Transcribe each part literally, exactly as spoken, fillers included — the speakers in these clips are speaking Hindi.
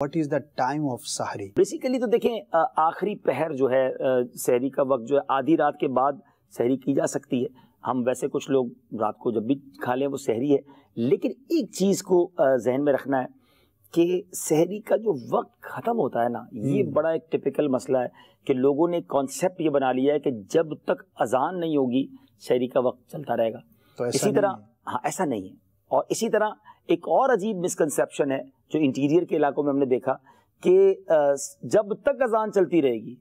What is the time of सहरी? Basically तो देखें आखिरी पहर जो है सहरी का वक्त जो है आधी रात के बाद सहरी की जा सकती है। हम वैसे कुछ लोग रात को जब भी खा लें वो सहरी है, लेकिन एक चीज़ को जहन में रखना है कि सहरी का जो वक्त ख़त्म होता है ना, ये बड़ा एक टिपिकल मसला है कि लोगों ने कॉन्सेप्ट ये बना लिया है कि जब तक अजान नहीं होगी सहरी का वक्त चलता रहेगा। तो इसी तरह हाँ ऐसा नहीं है। और इसी तरह एक और अजीब मिसकंसेप्शन है जो इंटीरियर के इलाकों में हमने देखा कि जब तक अजान चलती रहेगी,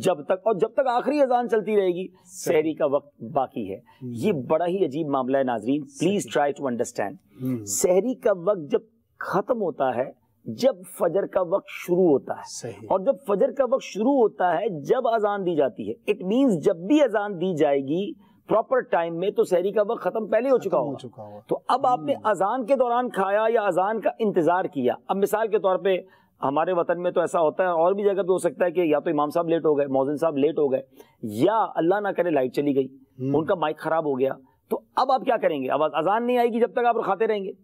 जब तक और जब तक आखिरी अजान चलती रहेगी सहरी का वक्त बाकी है। ये बड़ा ही अजीब मामला है नाजरीन, प्लीज ट्राई टू अंडरस्टैंड। सहरी का वक्त जब खत्म होता है जब फजर का वक्त शुरू होता है, और जब फजर का वक्त शुरू होता है जब अजान दी जाती है। इट मीन्स जब भी अजान दी जाएगी प्रॉपर टाइम में तो सहरी का वक्त खत्म पहले हो चुका हो चुका हुआ। तो अब आपने अजान के दौरान खाया या अजान का इंतजार किया। अब मिसाल के तौर पे हमारे वतन में तो ऐसा होता है, और भी जगह पे हो सकता है कि या तो इमाम साहब लेट हो गए, मौज़िन साहब लेट हो गए, या अल्लाह ना करे लाइट चली गई, उनका माइक खराब हो गया, तो अब आप क्या करेंगे? अब अजान नहीं आएगी जब तक आप खाते रहेंगे।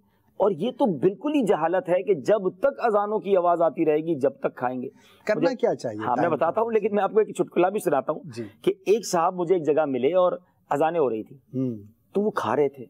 और ये तो बिल्कुल ही जहालत है कि जब तक अजानों की आवाज़ आती रहेगी जब तक खाएंगे। करना क्या चाहिए? हाँ मैं बताता हूँ, लेकिन मैं आपको एक चुटकुला भी सुनाता हूँ कि एक साहब मुझे एक जगह मिले और अजाने हो रही थी, तो वो खा रहे थे।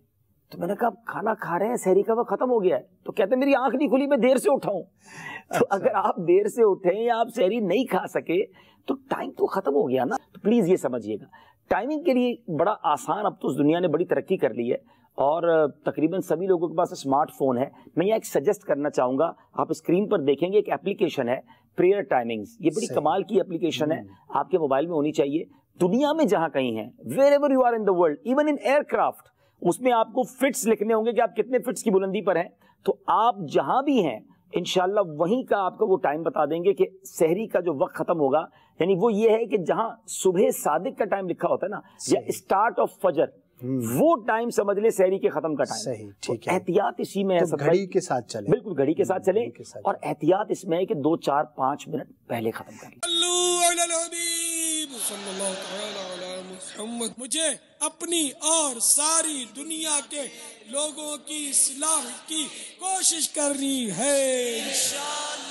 तो मैंने कहा आप खाना खा रहे हैं, सहरी का वक्त खत्म हो गया है। तो कहते हैं मेरी आंख नहीं खुली, मैं देर से उठा हूं। अच्छा। तो अगर आप देर से उठे या आप सहरी नहीं खा सके तो टाइम तो खत्म हो गया ना। तो प्लीज ये समझिएगा, टाइमिंग के लिए बड़ा आसान, अब तो दुनिया ने बड़ी तरक्की कर ली है और तकरीबन सभी लोगों के पास स्मार्टफोन है। मैं यहाँ एक सजेस्ट करना चाहूँगा, आप स्क्रीन पर देखेंगे एक एप्लीकेशन है प्रेयर टाइमिंग्स, ये बड़ी कमाल की एप्लीकेशन है, आपके मोबाइल में होनी चाहिए। दुनिया में जहाँ कहीं है, wherever you are in the world, even in aircraft, उसमें आपको फिट्स लिखने होंगे कि आप कितने फिट्स की बुलंदी पर हैं। तो आप जहाँ भी हैं इंशाल्लाह वहीं का आपको वो टाइम बता देंगे कि सहरी का जो वक्त ख़त्म होगा। यानी वो ये है कि जहाँ सुबह सादिक का टाइम लिखा होता है ना, या स्टार्ट ऑफ फजर, वो टाइम समझ ले सहरी के खत्म का टाइम। सही, ठीक है। एहतियात इसी में है, तो घड़ी के साथ चले, बिल्कुल घड़ी के साथ चले, और एहतियात इसमें है कि दो चार पाँच मिनट पहले खत्म करें। मुझे अपनी और सारी दुनिया के लोगों की इस्लाह की कोशिश करनी है इंशाअल्लाह।